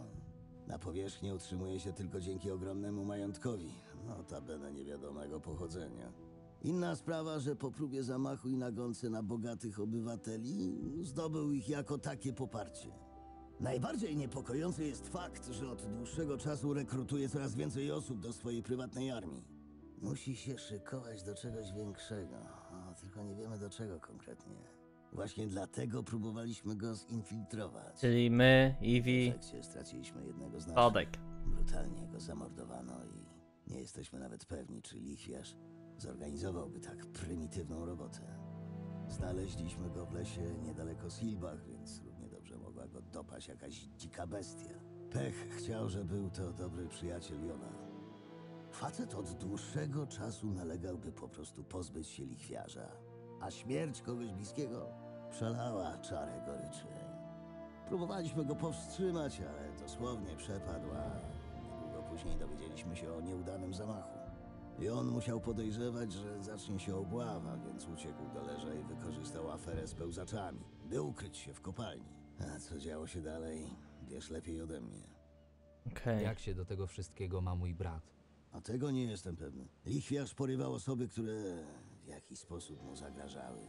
Na powierzchni utrzymuje się tylko dzięki ogromnemu majątkowi, notabene niewiadomego pochodzenia. Inna sprawa, że po próbie zamachu i nagonce na bogatych obywateli zdobył ich jako takie poparcie. Najbardziej niepokojący jest fakt, że od dłuższego czasu rekrutuje coraz więcej osób do swojej prywatnej armii. Musi się szykować do czegoś większego, tylko nie wiemy do czego konkretnie. Właśnie dlatego próbowaliśmy go zinfiltrować. Czyli my, Iwi... straciliśmy jednego z nas. Odek. Brutalnie go zamordowano i nie jesteśmy nawet pewni, czy lichwiarz zorganizowałby tak prymitywną robotę. Znaleźliśmy go w lesie niedaleko Silbach, więc równie dobrze mogła go dopaść jakaś dzika bestia. Pech chciał, że był to dobry przyjaciel Jona. Facet od dłuższego czasu nalegałby po prostu pozbyć się lichwiarza, a śmierć kogoś bliskiego przelała czarę goryczy. Próbowaliśmy go powstrzymać, ale dosłownie przepadł, a niedługo później dowiedzieliśmy się o nieudanym zamachu. I on musiał podejrzewać, że zacznie się obława, więc uciekł do leża i wykorzystał aferę z pełzaczami, by ukryć się w kopalni. A co działo się dalej, wiesz lepiej ode mnie. Okay. Jak się do tego wszystkiego ma mój brat? A tego nie jestem pewny. Lichwiarz porywał osoby, które w jakiś sposób mu zagrażały.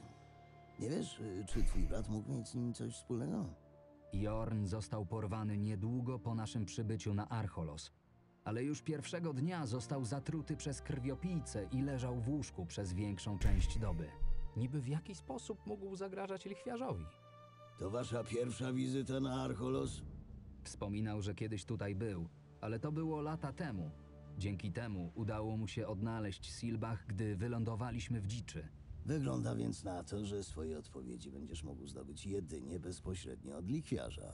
Nie wiesz, czy twój brat mógł mieć z nim coś wspólnego? Jorn został porwany niedługo po naszym przybyciu na Archolos. Ale już pierwszego dnia został zatruty przez krwiopijcę i leżał w łóżku przez większą część doby. Niby w jaki sposób mógł zagrażać lichwiarzowi? To wasza pierwsza wizyta na Archolos? Wspominał, że kiedyś tutaj był, ale to było lata temu. Dzięki temu udało mu się odnaleźć Silbach, gdy wylądowaliśmy w dziczy. Wygląda więc na to, że swoje odpowiedzi będziesz mógł zdobyć jedynie bezpośrednio od lichwiarza.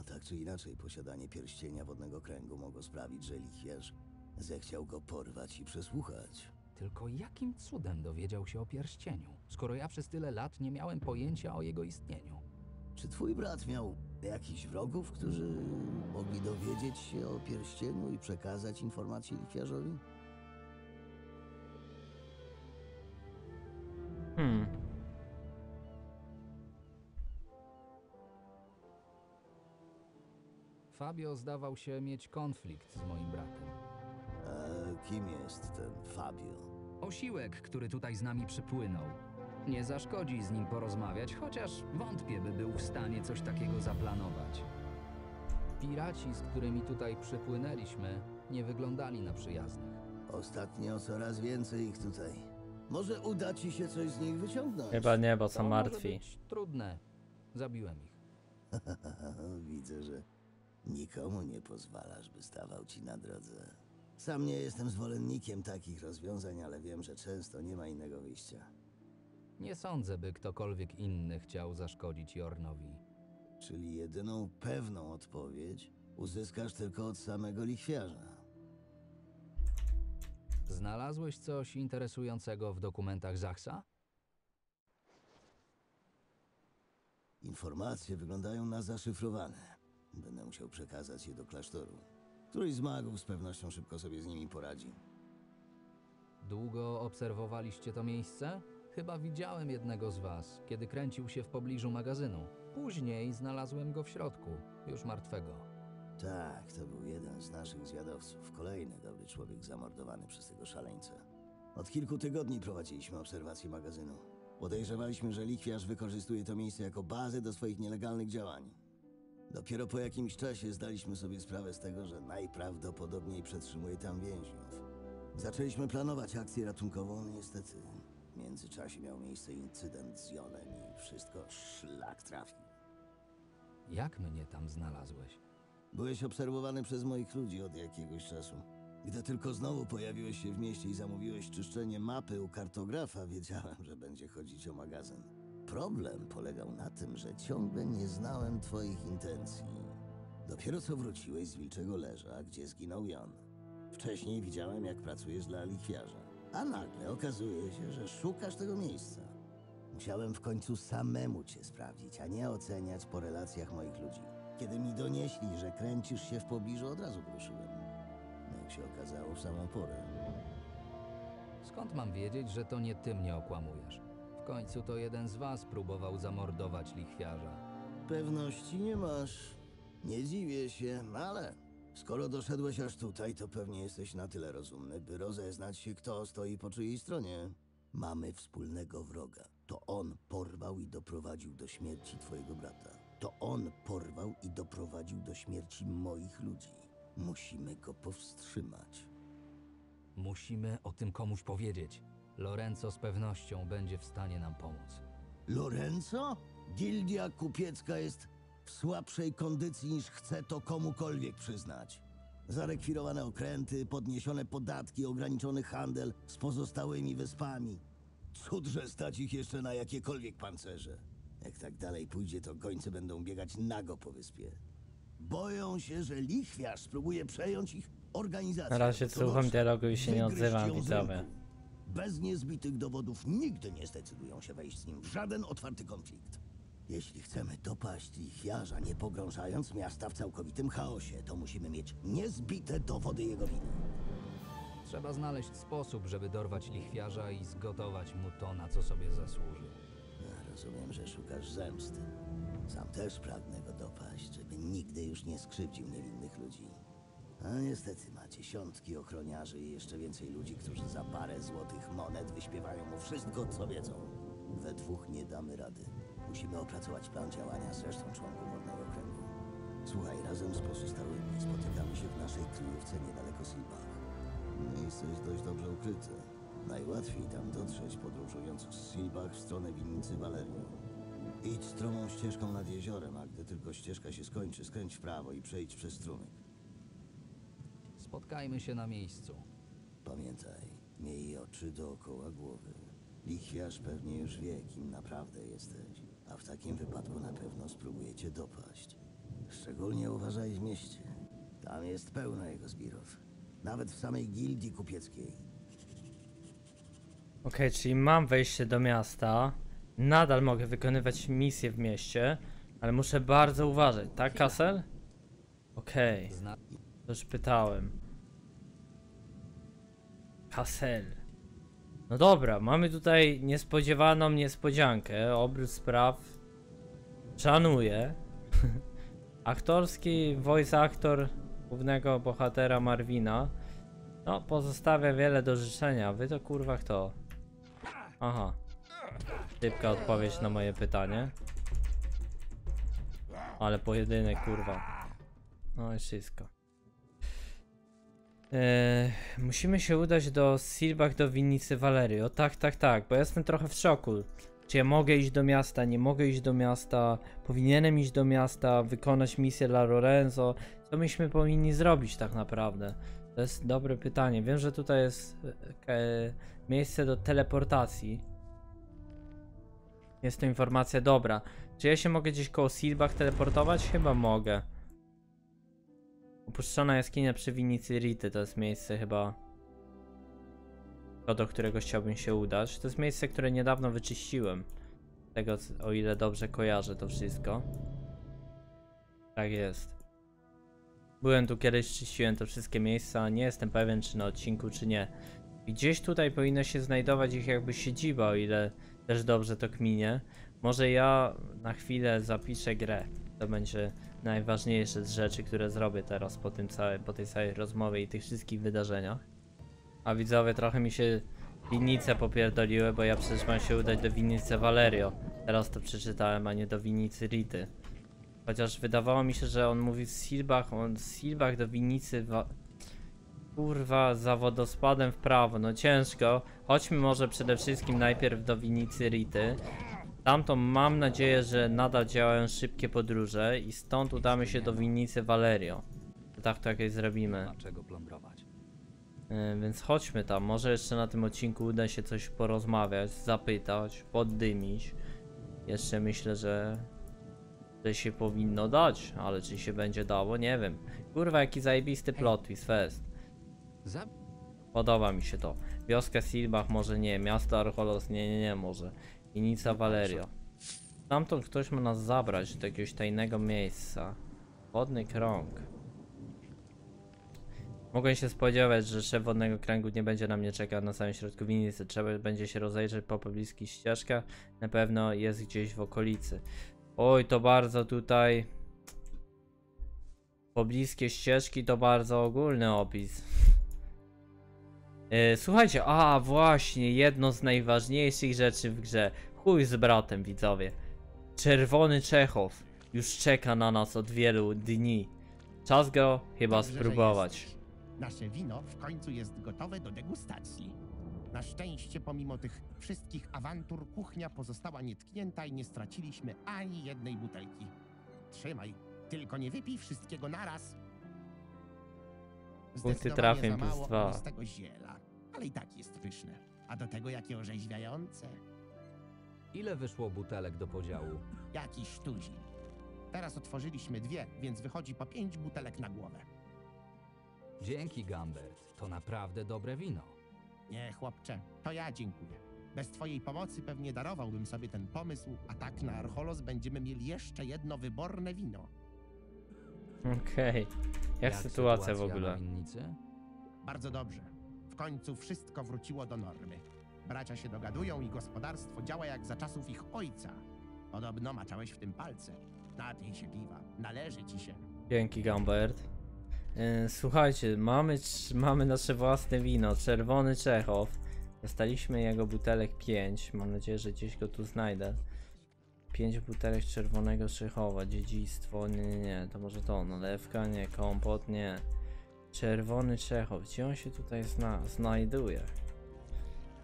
A tak czy inaczej posiadanie pierścienia Wodnego Kręgu mogło sprawić, że lichwiarz zechciał go porwać i przesłuchać. Tylko jakim cudem dowiedział się o pierścieniu, skoro ja przez tyle lat nie miałem pojęcia o jego istnieniu? Czy twój brat miał jakichś wrogów, którzy mogli dowiedzieć się o pierścieniu i przekazać informacje lichwiarzowi? Fabio zdawał się mieć konflikt z moim bratem. A kim jest ten Fabio? Osiłek, który tutaj z nami przypłynął. Nie zaszkodzi z nim porozmawiać, chociaż wątpię, by był w stanie coś takiego zaplanować. Piraci, z którymi tutaj przypłynęliśmy, nie wyglądali na przyjaznych. Ostatnio coraz więcej ich tutaj. Może uda ci się coś z nich wyciągnąć? Chyba nie, bo są martwi. Trudne. Zabiłem ich. Widzę, że nikomu nie pozwalasz, by stawał ci na drodze. Sam nie jestem zwolennikiem takich rozwiązań, ale wiem, że często nie ma innego wyjścia. Nie sądzę, by ktokolwiek inny chciał zaszkodzić Jornowi. Czyli jedyną pewną odpowiedź uzyskasz tylko od samego lichwiarza. Znalazłeś coś interesującego w dokumentach Zaxa? Informacje wyglądają na zaszyfrowane. Będę musiał przekazać je do klasztoru. Któryś z magów z pewnością szybko sobie z nimi poradzi. Długo obserwowaliście to miejsce? Chyba widziałem jednego z was, kiedy kręcił się w pobliżu magazynu. Później znalazłem go w środku, już martwego. Tak, to był jeden z naszych zwiadowców. Kolejny dobry człowiek zamordowany przez tego szaleńca. Od kilku tygodni prowadziliśmy obserwację magazynu. Podejrzewaliśmy, że lichwiarz wykorzystuje to miejsce jako bazę do swoich nielegalnych działań. Dopiero po jakimś czasie zdaliśmy sobie sprawę z tego, że najprawdopodobniej przetrzymuje tam więźniów. Zaczęliśmy planować akcję ratunkową, niestety. W międzyczasie miał miejsce incydent z Jonem i wszystko szlak trafił. Jak mnie tam znalazłeś? Byłeś obserwowany przez moich ludzi od jakiegoś czasu. Gdy tylko znowu pojawiłeś się w mieście i zamówiłeś czyszczenie mapy u kartografa, wiedziałem, że będzie chodzić o magazyn. Problem polegał na tym, że ciągle nie znałem twoich intencji. Dopiero co wróciłeś z Wilczego Leża, gdzie zginął Jon. Wcześniej widziałem, jak pracujesz dla lichwiarza. A nagle okazuje się, że szukasz tego miejsca. Musiałem w końcu samemu cię sprawdzić, a nie oceniać po relacjach moich ludzi. Kiedy mi donieśli, że kręcisz się w pobliżu, od razu ruszyłem. No jak się okazało, w samą porę. Skąd mam wiedzieć, że to nie ty mnie okłamujesz? W końcu to jeden z was próbował zamordować lichwiarza. Pewności nie masz. Nie dziwię się, ale... Skoro doszedłeś aż tutaj, to pewnie jesteś na tyle rozumny, by rozeznać się, kto stoi po czyjej stronie. Mamy wspólnego wroga. To on porwał i doprowadził do śmierci twojego brata. To on porwał i doprowadził do śmierci moich ludzi. Musimy go powstrzymać. Musimy o tym komuś powiedzieć. Lorenzo z pewnością będzie w stanie nam pomóc. Lorenzo? Gildia kupiecka jest w słabszej kondycji niż chce to komukolwiek przyznać. Zarekwirowane okręty, podniesione podatki, ograniczony handel z pozostałymi wyspami. Cud, że stać ich jeszcze na jakiekolwiek pancerze. Jak tak dalej pójdzie, to gońcy będą biegać nago po wyspie. Boją się, że lichwiarz spróbuje przejąć ich organizację. Na razie słucham dialogu i się nie odzywam, widzowie. Bez niezbitych dowodów nigdy nie zdecydują się wejść z nim w żaden otwarty konflikt. Jeśli chcemy dopaść lichwiarza, nie pogrążając miasta w całkowitym chaosie, to musimy mieć niezbite dowody jego winy. Trzeba znaleźć sposób, żeby dorwać lichwiarza i zgotować mu to, na co sobie zasłuży. Ja rozumiem, że szukasz zemsty. Sam też pragnę go dopaść, żeby nigdy już nie skrzywdził niewinnych ludzi. A niestety ma dziesiątki ochroniarzy i jeszcze więcej ludzi, którzy za parę złotych monet wyśpiewają mu wszystko, co wiedzą. We dwóch nie damy rady. Musimy opracować plan działania z resztą członków Wodnego Kręgu. Słuchaj, razem z pozostałymi spotykamy się w naszej kryjówce niedaleko Silbach. Miejsce jest dość dobrze ukryte. Najłatwiej tam dotrzeć, podróżując z Silbach w stronę winnicy Balerium. Idź stromą ścieżką nad jeziorem, a gdy tylko ścieżka się skończy, skręć w prawo i przejdź przez strumyk. Spotkajmy się na miejscu. Pamiętaj, miej oczy dookoła głowy. Lichwiarz pewnie już wie, kim naprawdę jesteś, a w takim wypadku na pewno spróbuje cię dopaść. Szczególnie uważaj w mieście. Tam jest pełno jego zbirów. Nawet w samej gildii kupieckiej. Okej, czyli mam wejście do miasta. Nadal mogę wykonywać misje w mieście, ale muszę bardzo uważać, tak, Kessel? Okej, to już pytałem. Kessel. No dobra, mamy tutaj niespodziewaną niespodziankę, obrót spraw, szanuję. Aktorski voice actor głównego bohatera Marvina, no pozostawia wiele do życzenia, wy to kurwa kto? Aha, szybka odpowiedź na moje pytanie. Ale pojedynek kurwa, no i wszystko. Musimy się udać do Silbach, do winnicy Valery. O tak, bo ja jestem trochę w szoku. Czy ja mogę iść do miasta, nie mogę iść do miasta, powinienem iść do miasta, wykonać misję dla Lorenzo. Co myśmy powinni zrobić tak naprawdę? To jest dobre pytanie. Wiem, że tutaj jest miejsce do teleportacji. Jest to informacja dobra. Czy ja się mogę gdzieś koło Silbach teleportować? Chyba mogę. Opuszczona jaskinia przy winnicy Rity, to jest miejsce chyba, do którego chciałbym się udać. To jest miejsce, które niedawno wyczyściłem. Tego, o ile dobrze kojarzę to wszystko. Tak jest. Byłem tu kiedyś, czyściłem te wszystkie miejsca, nie jestem pewien czy na odcinku, czy nie. Gdzieś tutaj powinno się znajdować ich jakby siedziba, o ile też dobrze to kminię. Może ja na chwilę zapiszę grę. To będzie najważniejsze z rzeczy, które zrobię teraz po tej całej rozmowie i tych wszystkich wydarzeniach. A widzowie, trochę mi się Winnice popierdoliły, bo ja przecież mam się udać do winnicy Valerio. Teraz to przeczytałem, a nie do winnicy Rity. Chociaż wydawało mi się, że on mówi z Silbach, on z Silbach do winnicy... Kurwa, za wodospadem w prawo, no ciężko. Chodźmy może przede wszystkim najpierw do winnicy Rity. Tamtą mam nadzieję, że nadal działają szybkie podróże i stąd udamy się do winnicy Valerio. Tak to jakieś zrobimy. Dlaczego plądrować? Więc chodźmy tam, może jeszcze na tym odcinku uda się coś porozmawiać, zapytać, poddymić. Jeszcze myślę, że się powinno dać, ale czy się będzie dało, nie wiem. Kurwa, jaki zajebisty plot twist fest. Podoba mi się to. Wioska Silbach może nie, miasto Archolos nie może. Winnica Valerio. Stamtąd ktoś ma nas zabrać do jakiegoś tajnego miejsca. Wodny krąg. Mogę się spodziewać, że szef Wodnego Kręgu nie będzie na mnie czekał na samym środku winnicy. Trzeba będzie się rozejrzeć po pobliskich ścieżkach. Na pewno jest gdzieś w okolicy. Oj, to bardzo tutaj... Pobliskie ścieżki to bardzo ogólny opis. Słuchajcie, a właśnie, jedno z najważniejszych rzeczy w grze. Chuj z bratem, widzowie. Czerwony Czechow już czeka na nas od wielu dni. Czas go chyba spróbować. Nasze wino w końcu jest gotowe do degustacji. Na szczęście pomimo tych wszystkich awantur kuchnia pozostała nietknięta i nie straciliśmy ani jednej butelki. Trzymaj, tylko nie wypij wszystkiego naraz. Punkty trafię plus 2. Z tego ziela, ale i tak jest pyszne. A do tego jakie orzeźwiające. Ile wyszło butelek do podziału? Jakiś tuzin. Teraz otworzyliśmy 2, więc wychodzi po 5 butelek na głowę. Dzięki, Gambert. To naprawdę dobre wino. Nie, chłopcze, to ja dziękuję. Bez twojej pomocy pewnie darowałbym sobie ten pomysł, a tak na Archolos będziemy mieli jeszcze jedno wyborne wino. Okej. Jak sytuacja w ogóle? Bardzo dobrze. W końcu wszystko wróciło do normy. Bracia się dogadują i gospodarstwo działa jak za czasów ich ojca. Podobno maczałeś w tym palce. Napij się piwa. Należy ci się. Dzięki, Gambert. Słuchajcie, mamy nasze własne wino, Czerwony Czechow. Dostaliśmy jego butelek 5, mam nadzieję, że gdzieś go tu znajdę. 5 butelek Czerwonego Czechowa, dziedzictwo, nie, to może to, nalewka, nie, kompot, nie. Czerwony Czechow, gdzie on się tutaj znajduje?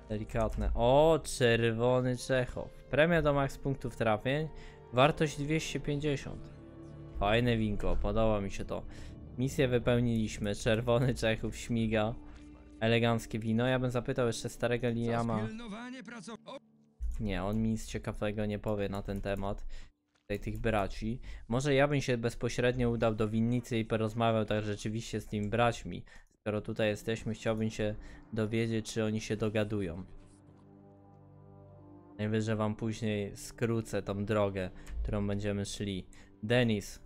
Delikatne, o, Czerwony Czechow. Premia do max punktów trafień, wartość 250. Fajne winko, podoba mi się to. Misję wypełniliśmy, Czerwony Czechów śmiga, eleganckie wino. Ja bym zapytał jeszcze starego Liama. Nie, on mi nic ciekawego nie powie na ten temat, tych braci. Może ja bym się bezpośrednio udał do winnicy i porozmawiał tak rzeczywiście z tymi braćmi. Skoro tutaj jesteśmy, chciałbym się dowiedzieć, czy oni się dogadują. Najwyżej wam później skrócę tą drogę, którą będziemy szli. Dennis.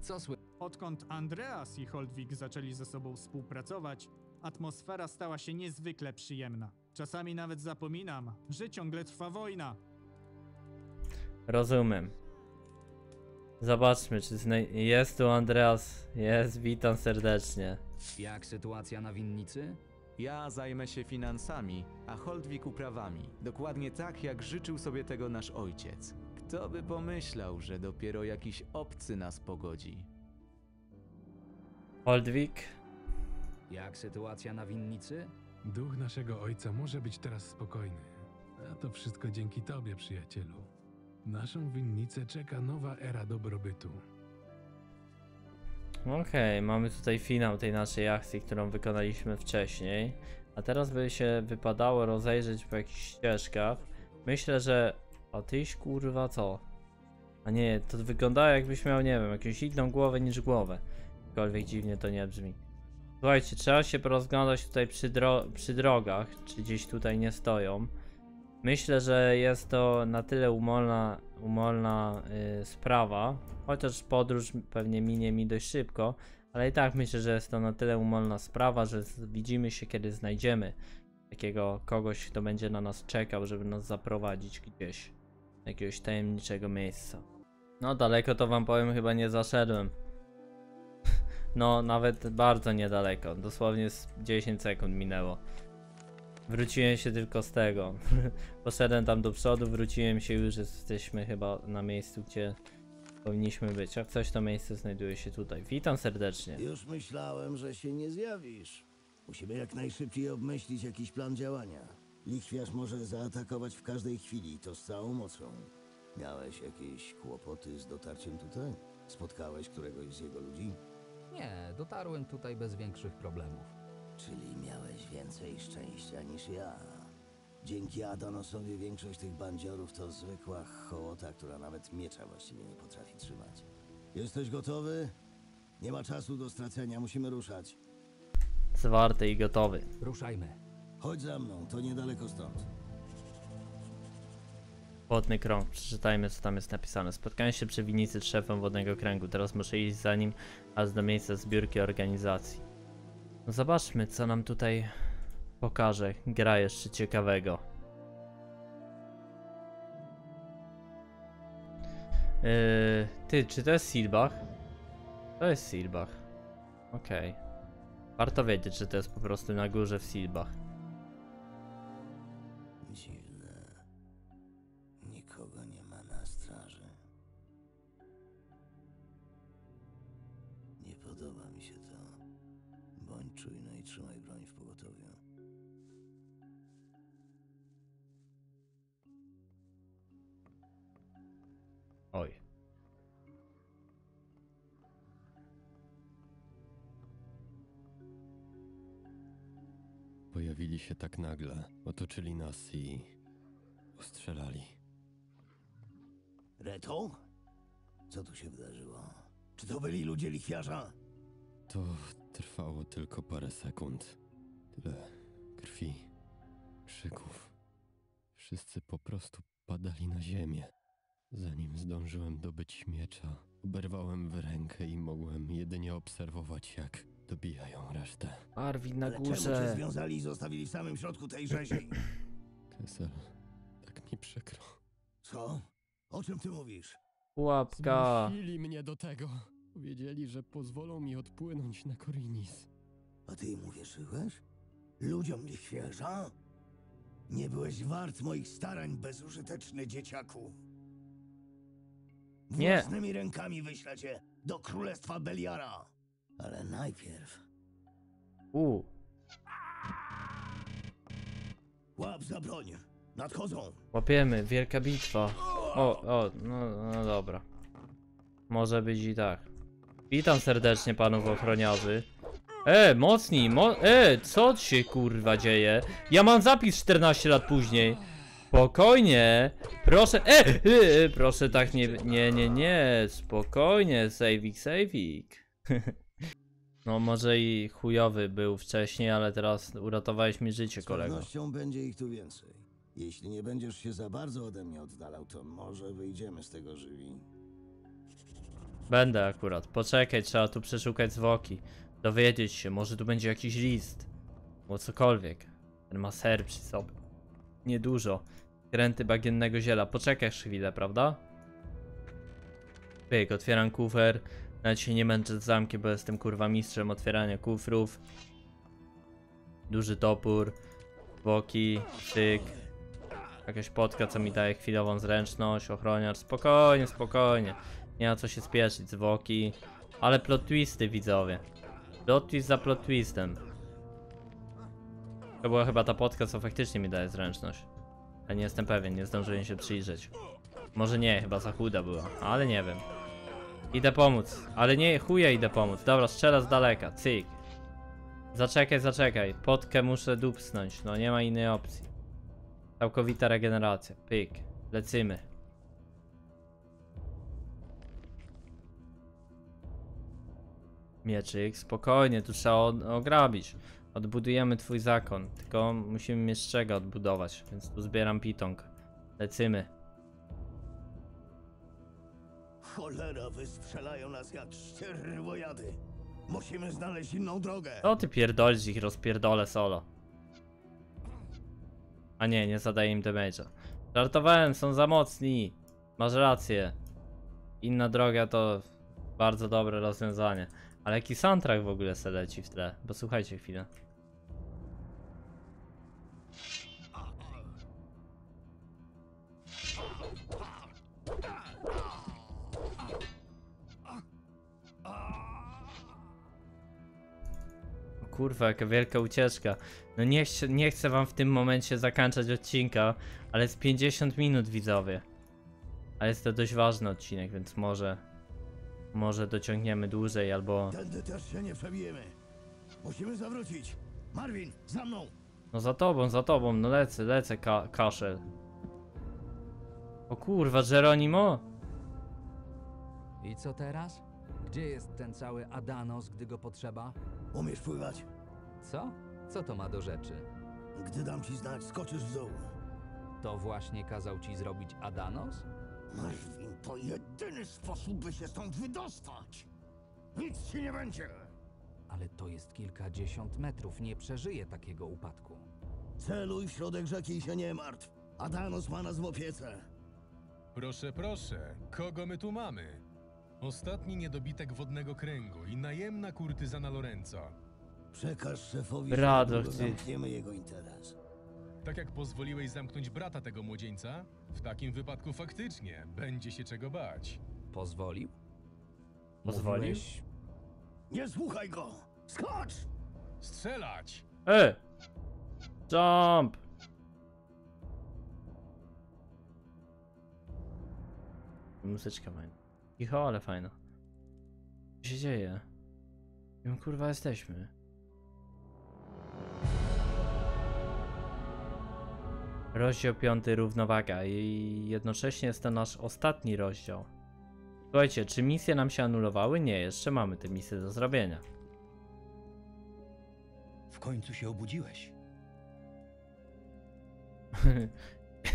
Co słychać? Odkąd Andreas i Holdwick zaczęli ze sobą współpracować, atmosfera stała się niezwykle przyjemna. Czasami nawet zapominam, że ciągle trwa wojna. Rozumiem. Zobaczmy, czy jest tu Andreas. Jest, witam serdecznie. Jak sytuacja na winnicy? Ja zajmę się finansami, a Holdwick uprawami. Dokładnie tak, jak życzył sobie tego nasz ojciec. Kto by pomyślał, że dopiero jakiś obcy nas pogodzi? Holdwick. Jak sytuacja na winnicy? Duch naszego ojca może być teraz spokojny. A to wszystko dzięki tobie, przyjacielu. Naszą winnicę czeka nowa era dobrobytu. Okej, mamy tutaj finał tej naszej akcji, którą wykonaliśmy wcześniej. A teraz by się wypadało rozejrzeć po jakichś ścieżkach. Myślę, że... A tyś kurwa co? A nie, to wygląda jakbyś miał, nie wiem, jakąś inną głowę niż głowę. Jakkolwiek dziwnie to nie brzmi. Słuchajcie, trzeba się porozglądać tutaj przy drogach, czy gdzieś tutaj nie stoją. Myślę, że jest to na tyle umolna sprawa, chociaż podróż pewnie minie mi dość szybko, ale i tak myślę, że jest to na tyle umolna sprawa, że widzimy się, kiedy znajdziemy takiego kogoś, kto będzie na nas czekał, żeby nas zaprowadzić gdzieś do jakiegoś tajemniczego miejsca. No daleko to wam powiem, chyba nie zaszedłem. No, nawet bardzo niedaleko, dosłownie z 10 sekund minęło. Wróciłem się tylko z tego. Poszedłem tam do przodu, wróciłem się, już jesteśmy chyba na miejscu, gdzie powinniśmy być. Jak coś, to miejsce znajduje się tutaj. Witam serdecznie. Już myślałem, że się nie zjawisz. Musimy jak najszybciej obmyślić jakiś plan działania. Lichwiarz może zaatakować w każdej chwili, to z całą mocą. Miałeś jakieś kłopoty z dotarciem tutaj? Spotkałeś któregoś z jego ludzi? Nie, dotarłem tutaj bez większych problemów. Czyli miałeś więcej szczęścia niż ja. Dzięki Adanosowi większość tych bandziorów to zwykła hołota, która nawet miecza właściwie nie potrafi trzymać. Jesteś gotowy? Nie ma czasu do stracenia, musimy ruszać. Zwarty i gotowy. Ruszajmy. Chodź za mną, to niedaleko stąd. Wodny krąg. Przeczytajmy, co tam jest napisane. Spotkałem się przy winnicy z szefem Wodnego Kręgu. Teraz muszę iść za nim, aż do miejsca zbiórki organizacji. No zobaczmy, co nam tutaj pokaże gra jeszcze ciekawego. Ty, czy to jest Silbach? To jest Silbach. Okej. Okay. Warto wiedzieć, że to jest po prostu na górze w Silbach. Dziwne. Nikogo nie ma na straży. Nie podoba mi się to. Bądź czujny i trzymaj broń w pogotowiu. Oj. Pojawili się tak nagle. Otoczyli nas i ostrzelali. Reto? Co tu się wydarzyło? Czy to byli ludzie lichwiarza? To trwało tylko parę sekund. Tyle krwi, krzyków. Wszyscy po prostu padali na ziemię. Zanim zdążyłem dobyć miecza, oberwałem w rękę i mogłem jedynie obserwować, jak dobijają resztę. Marvin na górze. Ale czemu się związali i zostawili w samym środku tej rzezi? Kessel, tak mi przykro. Co? O czym ty mówisz? Pułapka. Zmusili mnie do tego. Powiedzieli, że pozwolą mi odpłynąć na Korinis. A ty im uwierzyłeś? Ludziom lichwiarza? Nie byłeś wart moich starań, bezużyteczny dzieciaku. Nie. Własnymi rękami wyślę cię do królestwa Beliara. Ale najpierw... Łap za broń. Nadchodzą. Łapiemy. Wielka bitwa. No dobra. Może być i tak. Witam serdecznie panów ochroniarzy. Mocniej, co się kurwa dzieje? Ja mam zapis 14 lat później. Spokojnie. Proszę, proszę tak nie. Spokojnie, saving. No może i chujowy był wcześniej, ale teraz uratowałeś mi życie, kolego. Z pewnością będzie ich tu więcej. Jeśli nie będziesz się za bardzo ode mnie oddalał, to może wyjdziemy z tego żywi. Będę akurat. Poczekaj, trzeba tu przeszukać zwłoki. Dowiedzieć się, może tu będzie jakiś list. Bo cokolwiek. Ten ma ser przy sobie. Niedużo. Kręty bagiennego ziela. Poczekasz chwilę, prawda? Pyk, otwieram kufer. Nawet się nie męczę z zamkiem, bo jestem kurwa mistrzem otwierania kufrów. Duży topór. Zwłoki. Tyk. Jakaś potka, co mi daje chwilową zręczność. Ochroniarz. Spokojnie, spokojnie. Nie ma co się spieszyć, zwłoki. Ale plot twisty, widzowie. Plot twist za plot twistem. To była chyba ta podka, co faktycznie mi daje zręczność. Ale nie jestem pewien, nie zdążyłem się przyjrzeć. Może nie, chyba za chuda była, ale nie wiem. Idę pomóc, ale nie chuja idę pomóc. Dobra, strzela z daleka, cyk. Zaczekaj. Podkę muszę dupsnąć, no nie ma innej opcji. Całkowita regeneracja, pyk. Lecymy. Mieczyk, spokojnie, tu trzeba ograbić. Odbudujemy twój zakon, tylko musimy mieć z czego odbudować, więc tu zbieram pitong. Lecymy. Cholera, wystrzelają nas jak szczerwojady. Musimy znaleźć inną drogę. No ty pierdolisz ich, rozpierdolę solo. A nie zadaję im damage'a. Żartowałem, są za mocni. Masz rację. Inna droga to bardzo dobre rozwiązanie. Ale jaki soundtrack w ogóle se leci w tle? Bo słuchajcie chwilę. Kurwa, jaka wielka ucieczka. No nie chcę wam w tym momencie zakończać odcinka, ale jest 50 minut, widzowie. Ale jest to dość ważny odcinek, więc może dociągniemy dłużej, albo... Tędy też się nie przebijemy. Musimy zawrócić. Marvin, za mną! No za tobą, no lecę, kaszel. O kurwa, Jeronimo! I co teraz? Gdzie jest ten cały Adanos, gdy go potrzeba? Umiesz pływać? Co? Co to ma do rzeczy? Gdy dam ci znać, skoczysz w dół. To właśnie kazał ci zrobić Adanos? Marvin, to jedyny sposób, by się stąd wydostać. Nic ci nie będzie. Ale to jest kilkadziesiąt metrów, nie przeżyję takiego upadku. Celuj w środek rzeki i się nie martw. Adanos ma nas w opiece. Proszę, proszę, kogo my tu mamy? Ostatni niedobitek Wodnego Kręgu i najemna kurtyzana Lorenzo. Przekaż szefowi, że zamkniemy jego interes. Tak jak pozwoliłeś zamknąć brata tego młodzieńca, w takim wypadku faktycznie będzie się czego bać. Pozwolił? Pozwoliłeś? Nie słuchaj go! Skocz! Strzelać! Jump! Muzyczka fajna. Icho, ale fajna. Co się dzieje? Wiem, kurwa, jesteśmy. Rozdział 5, równowaga. I jednocześnie jest to nasz ostatni rozdział. Słuchajcie, czy misje nam się anulowały? Nie, jeszcze mamy te misje do zrobienia. W końcu się obudziłeś.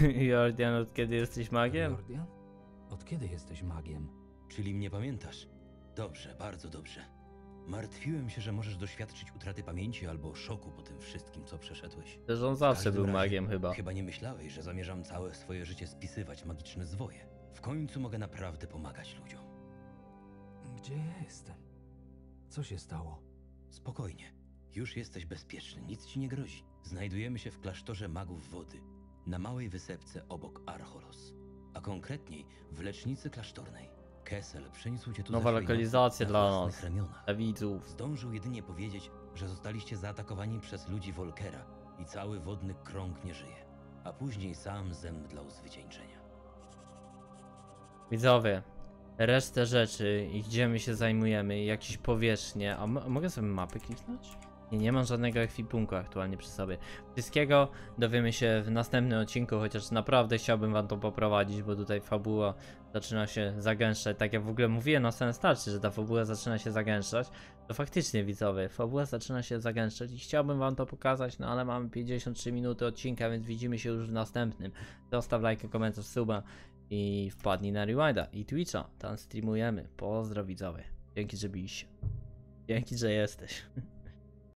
Jordian, od kiedy jesteś magiem? Jordian? Od kiedy jesteś magiem? Czyli mnie pamiętasz? Dobrze, bardzo dobrze. Martwiłem się, że możesz doświadczyć utraty pamięci albo szoku po tym wszystkim, co przeszedłeś. Też on zawsze był magiem chyba. Chyba nie myślałeś, że zamierzam całe swoje życie spisywać magiczne zwoje. W końcu mogę naprawdę pomagać ludziom. Gdzie ja jestem? Co się stało? Spokojnie. Już jesteś bezpieczny, nic ci nie grozi. Znajdujemy się w klasztorze magów wody, na małej wysepce obok Archolos. A konkretniej w lecznicy klasztornej. Kessel przyniósł cię tu. Nowa lokalizacja dla nas, dla widzów. Zdążył jedynie powiedzieć, że zostaliście zaatakowani przez ludzi Volkera i cały Wodny Krąg nie żyje. A później sam zemdlał z wycieńczenia. Widzowie, resztę rzeczy i gdzie my się zajmujemy, jakieś powierzchnie. A mogę sobie mapy kliknąć? Nie mam żadnego ekwipunku aktualnie przy sobie. Wszystkiego dowiemy się w następnym odcinku, chociaż naprawdę chciałbym wam to poprowadzić, bo tutaj fabuła zaczyna się zagęszczać. Tak jak w ogóle mówiłem na samym starcie, że ta fabuła zaczyna się zagęszczać, to faktycznie, widzowie, fabuła zaczyna się zagęszczać i chciałbym wam to pokazać, no ale mamy 53 minuty odcinka, więc widzimy się już w następnym. Zostaw lajka, komentarz, suba i wpadnij na Rewinda i Twitcha, tam streamujemy. Pozdro, widzowie. Dzięki, że byliście. Dzięki, że jesteś.